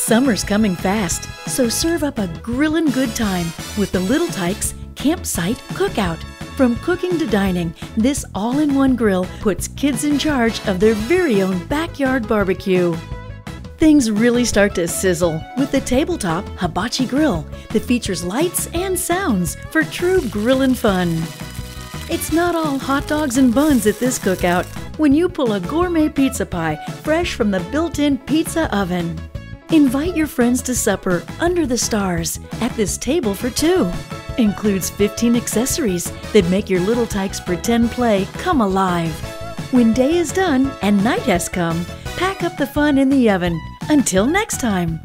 Summer's coming fast, so serve up a grillin' good time with the Little Tikes Campsite Cookout. From cooking to dining, this all-in-one grill puts kids in charge of their very own backyard barbecue. Things really start to sizzle with the tabletop hibachi grill that features lights and sounds for true grillin' fun. It's not all hot dogs and buns at this cookout when you pull a gourmet pizza pie fresh from the built-in pizza oven. Invite your friends to supper under the stars at this table for two. Includes 15 accessories that make your Little Tikes pretend play come alive. When day is done and night has come, pack up the fun in the oven. Until next time.